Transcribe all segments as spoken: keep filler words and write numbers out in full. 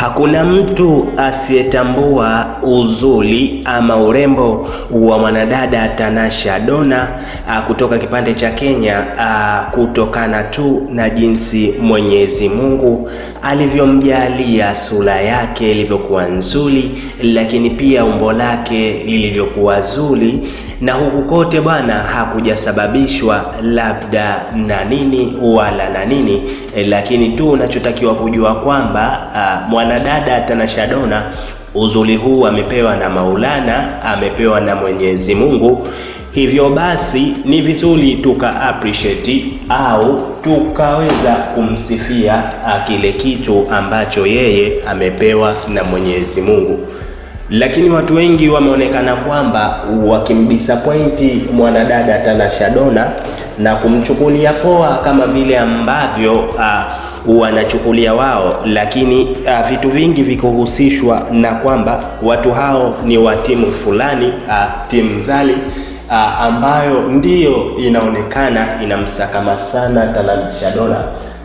Hakuna mtu asiyetambua uzuri ama urembo wa mwanadada Tanasha Donna kutoka kipande cha Kenya, kutokana tu na jinsi Mwenyezi Mungu alivyomjalia sura yake ilivyokuwa nzuri, lakini pia umbo lake lilivyokuwa zuri, na huku kote bwana hakujasababishwa labda na nini wala na nini, lakini tu unachotakiwa kujua kwamba mwanadada Tanasha Donna uzuri huu amepewa na Maulana, amepewa na Mwenyezi Mungu. Hivyo basi ni vizuri tuka appreciate au tukaweza kumsifia kile kitu ambacho yeye amepewa na Mwenyezi Mungu. Lakini watu wengi wameonekana kwamba wakimdisappointi mwanadada Tanasha Donna na kumchukulia poa kama vile ambavyo a, wanachukulia wao, lakini a, vitu vingi vikuhusishwa na kwamba watu hao ni wa timu fulani, timu zali a, ambayo ndiyo inaonekana inamsakama sana Tanasha Donna.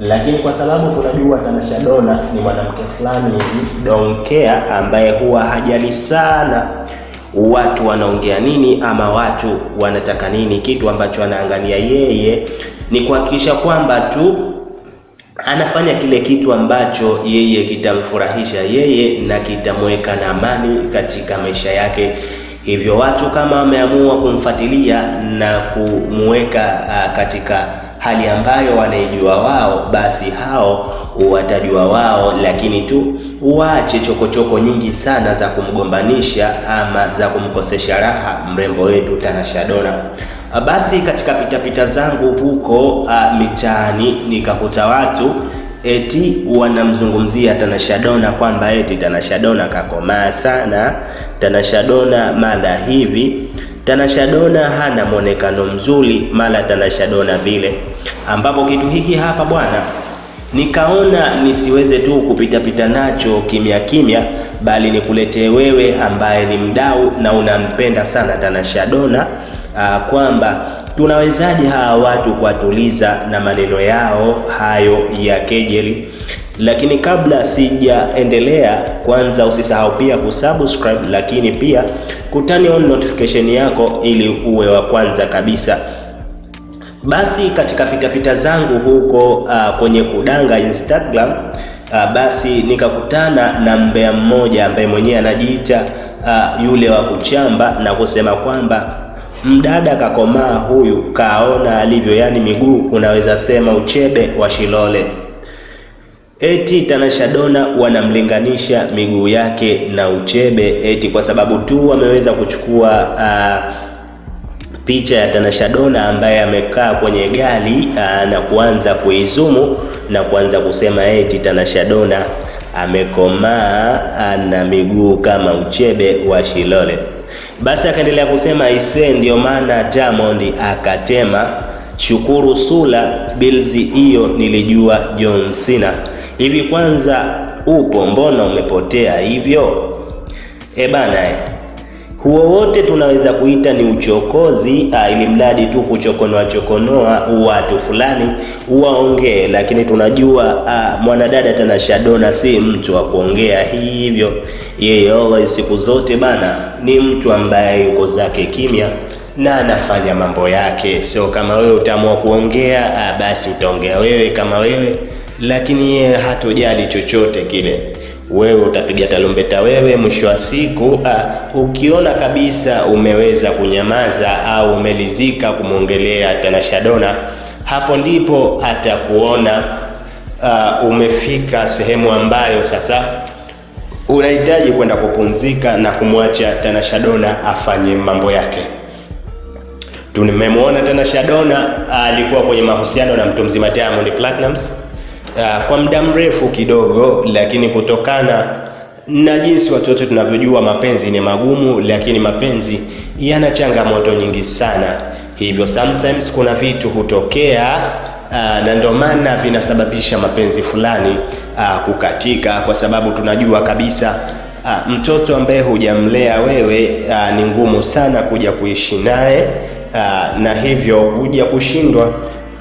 Lakini kwa sababu tunajua Tanasha Donna ni mwanamke fulani donkea ambaye huwa hajali sana watu wanaongea nini ama watu wanataka nini. Kitu ambacho anaangalia yeye ni kuhakikisha kwamba tu anafanya kile kitu ambacho yeye kitamfurahisha yeye na kitamweka na amani katika maisha yake. Hivyo watu kama wameamua kumfuatilia na kumweka katika hali ambayo wanaijua wao, basi hao watajua wao, lakini tu waache chokochoko nyingi sana za kumgombanisha ama za kumkosesha raha mrembo wetu Tanasha Donna. Basi katika pitapita zangu huko mitaani nikakuta watu eti wanamzungumzia Tanasha Donna kwamba eti Tanasha Donna kakomaa sana, Tanasha Donna mada hivi, Tanasha Donna hana mwonekano mzuri, mala Tanasha Donna vile. Ambapo kitu hiki hapa bwana nikaona nisiweze tu kupita pita nacho kimya kimya, bali nikuletee wewe ambaye ni mdau na unampenda sana Tanasha Donna, kwamba tunawezaje hawa watu kuwatuliza na maneno yao hayo ya kejeli. Lakini kabla sijaendelea, kwanza usisahau pia kusubscribe, lakini pia kutani on notification yako ili uwe wa kwanza kabisa. Basi katika pitapita zangu huko uh, kwenye kudanga Instagram, uh, basi nikakutana na mbea mmoja ambaye mwenyewe anajiita uh, yule wa kuchamba na kusema kwamba mdada kakomaa huyu, kaona alivyo, yani miguu unaweza sema uchebe wa Shilole. Eti Tanasha Donna wanamlinganisha miguu yake na uchebe, eti kwa sababu tu wameweza kuchukua uh, picha ya Tanasha Donna ambaye amekaa kwenye gari uh, na kuanza kuizumu na kuanza kusema eti Tanasha Donna amekomaa uh, na miguu kama uchebe wa Shilole. Basi akaendelea kusema ise, ndio maana Diamond akatema shukuru sula bilzi hiyo, nilijua John Cena. Hivi kwanza upo, mbona umepotea hivyo? E bana, huo wote tunaweza kuita ni uchokozi, ili mradi tu kuchokonoa chokonoa watu fulani waongee, lakini tunajua mwanadada Tanasha Donna si mtu wa kuongea hivyo. Yeye always siku zote bana ni mtu ambaye yuko zake kimya na anafanya mambo yake. So kama wewe utaamua kuongea, basi utaongea wewe kama wewe, lakini yeye hatojali chochote kile. Wewe utapiga tarumbeta wewe, mwisho wa siku uh, ukiona kabisa umeweza kunyamaza au umelizika kumwongelea Tanasha Donna, hapo ndipo atakuona uh, umefika sehemu ambayo sasa unahitaji kwenda kupumzika na kumwacha Tanasha Donna afanye mambo yake. Tumemuona Tanasha Donna alikuwa uh, kwenye mahusiano na mtu mzima Diamond Platnumz Uh, kwa muda mrefu kidogo, lakini kutokana na jinsi watoto tunavyojua mapenzi ni magumu, lakini mapenzi yana changamoto nyingi sana. Hivyo sometimes kuna vitu hutokea uh, na ndio maana vinasababisha mapenzi fulani uh, kukatika, kwa sababu tunajua kabisa uh, mtoto ambaye hujamlea wewe uh, ni ngumu sana kuja kuishi naye uh, na hivyo kuja kushindwa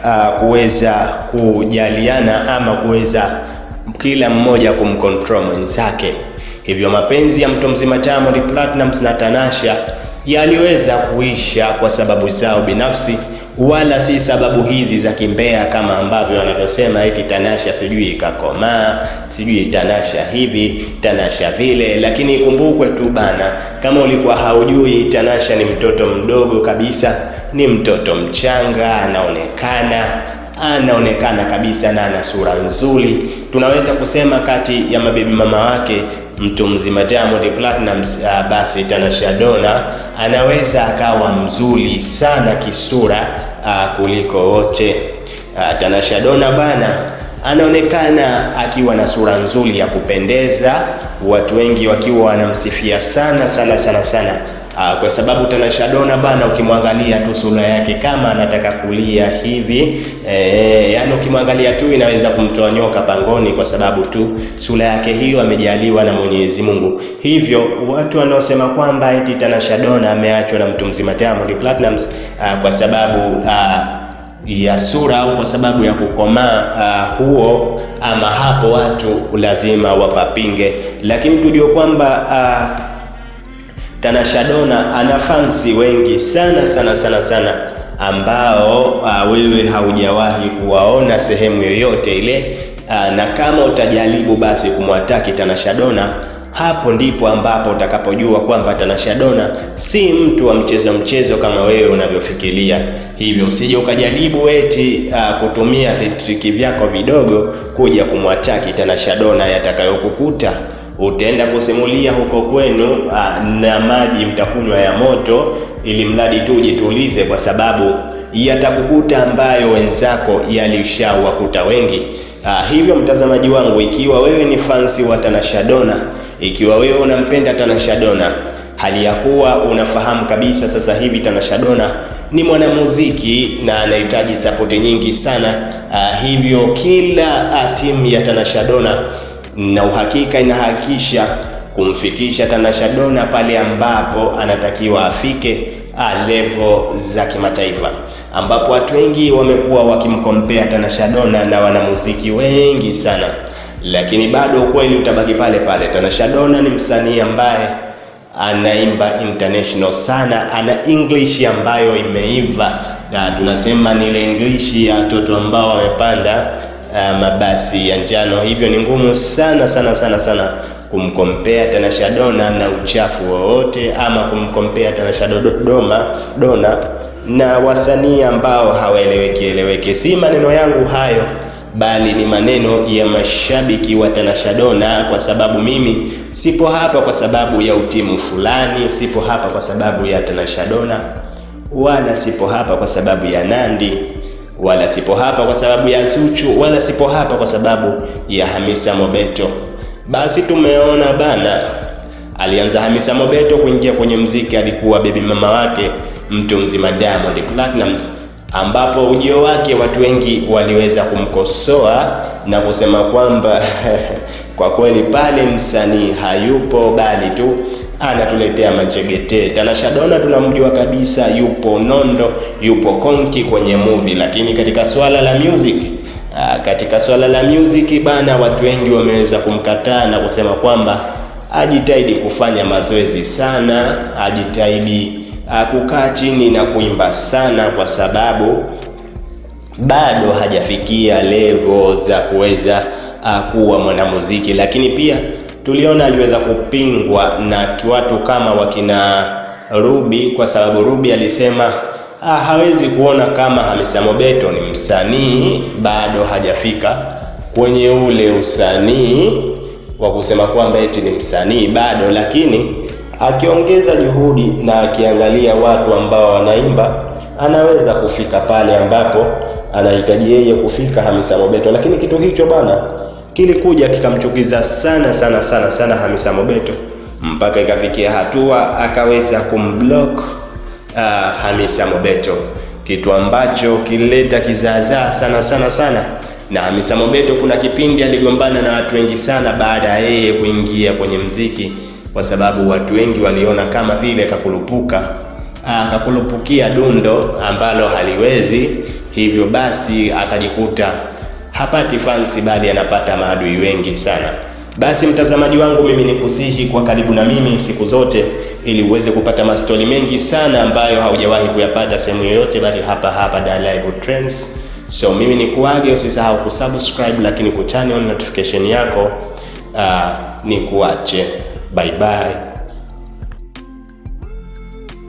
Uh, kuweza kujaliana ama kuweza kila mmoja kumcontrol mwenzake. Hivyo mapenzi ya mtu mzima Diamond Platnumz na Tanasha yaliweza kuisha kwa sababu zao binafsi, wala si sababu hizi za kimbea kama ambavyo wanavyosema eti Tanasha sijui ikakoma, sijui Tanasha hivi, Tanasha vile. Lakini kumbukwe tu bana, kama ulikuwa haujui, Tanasha ni mtoto mdogo kabisa, ni mtoto mchanga, anaonekana anaonekana kabisa na ana sura nzuri. Tunaweza kusema kati ya mabibi mama wake mtu mzima Diamond Platnumz, uh, basi Tanasha Dona anaweza akawa mzuri sana kisura uh, kuliko wote. uh, Tanasha Dona bana anaonekana akiwa na sura nzuri ya kupendeza, watu wengi wakiwa wanamsifia sana sana sana sana. Uh, kwa sababu Tanasha Dona bana ukimwangalia tu sura yake kama anataka kulia hivi, eh, yani ukimwangalia tu inaweza kumtoa nyoka pangoni, kwa sababu tu sura yake hiyo amejaliwa na Mwenyezi Mungu. Hivyo watu wanaosema kwamba eti Tanasha Dona ameachwa na mtu mzima Diamond Platnumz uh, kwa sababu uh, ya sura au kwa sababu ya kukomaa, uh, huo ama hapo watu lazima wapapinge. Lakini tujue kwamba uh, Tanasha Dona ana fansi wengi sana sana sana sana ambao uh, wewe haujawahi kuwaona sehemu yoyote ile, uh, na kama utajaribu basi kumwataki Tanasha Dona, hapo ndipo ambapo utakapojua kwamba Tanasha Dona si mtu wa mchezo mchezo kama wewe unavyofikiria. Hivyo usije ukajaribu eti uh, kutumia vitriki vyako vidogo kuja kumwataki Tanasha Dona, yatakayokukuta utaenda kusimulia huko kwenu, uh, na maji mtakunywa ya moto, ili mradi tu jitulize, kwa sababu yatakukuta ambayo wenzako yalishawakuta wengi. Uh, hivyo mtazamaji wangu, ikiwa wewe ni fansi wa Tanasha Dona, ikiwa wewe unampenda Tanasha Dona, hali ya kuwa unafahamu kabisa sasa hivi Tanasha Dona ni mwanamuziki na anahitaji sapoti nyingi sana. Uh, hivyo kila timu ya Tanasha Dona na uhakika inahakisha kumfikisha Tanasha Dona pale ambapo anatakiwa afike, a level za kimataifa, ambapo watu wengi wamekuwa wakimkompea Tanasha Dona na wanamuziki wengi sana. Lakini bado ukweli utabaki pale pale, Tanasha Dona ni msanii ambaye anaimba international sana, ana English ambayo imeiva, na tunasema ni ile English ya watoto ambao wamepanda Uh, mabasi ya njano. Hivyo ni ngumu sana sana sana sana kumkompea Tanasha Dona na uchafu wowote, ama kumkompea Tanasha Dodoma Dona na wasanii ambao hawaeleweki eleweke. Si maneno yangu hayo, bali ni maneno ya mashabiki wa Tanasha Dona, kwa sababu mimi sipo hapa kwa sababu ya utimu fulani, sipo hapa kwa sababu ya Tanasha Dona, wala sipo hapa kwa sababu ya Nandi, wala sipo hapa kwa sababu ya Zuchu, wala sipo hapa kwa sababu ya Hamisa Mobeto. Basi tumeona bana, alianza Hamisa Mobeto kuingia kwenye mziki, alikuwa baby mama wake mtu mzima Diamond Platnumz, ambapo ujio wake watu wengi waliweza kumkosoa na kusema kwamba kwa kweli pale msanii hayupo, bali tu anatuletea majegete. Tanasha Dona tunamjua kabisa yupo nondo, yupo konki kwenye movie, lakini katika swala la music, katika swala la music bana, watu wengi wameweza kumkataa na kusema kwamba ajitahidi kufanya mazoezi sana, ajitahidi kukaa chini na kuimba sana, kwa sababu bado hajafikia level za kuweza kuwa mwanamuziki. Lakini pia tuliona aliweza kupingwa na watu kama wakina Ruby, kwa sababu Ruby alisema ah, hawezi kuona kama Hamisa Mobeto ni msanii, bado hajafika kwenye ule usanii wa kusema kwamba eti ni msanii bado. Lakini akiongeza juhudi na akiangalia watu ambao wanaimba, anaweza kufika pale ambapo anahitaji yeye kufika Hamisa Mobeto. Lakini kitu hicho bana kilikuja kikamchukiza sana sana sana sana Hamisa Mobeto, mpaka ikafikia hatua akaweza kumblock uh, Hamisa Mobeto, kitu ambacho kilileta kizaazaa sana sana sana. Na Hamisa Mobeto kuna kipindi aligombana na watu wengi sana baada ya yeye kuingia kwenye mziki, kwa sababu watu wengi waliona kama vile kakulupuka akakulupukia dundo ambalo haliwezi. Hivyo basi akajikuta hapati fansi bali anapata maadui wengi sana. Basi mtazamaji wangu, mimi nikusihi kwa karibu na mimi siku zote ili uweze kupata mastori mengi sana ambayo haujawahi kuyapata sehemu yoyote bali hapa hapa Dar Live Trends. So mimi nikuage, usisahau kusubscribe lakini kuturn on notification yako. Uh, nikuache. Bye bye.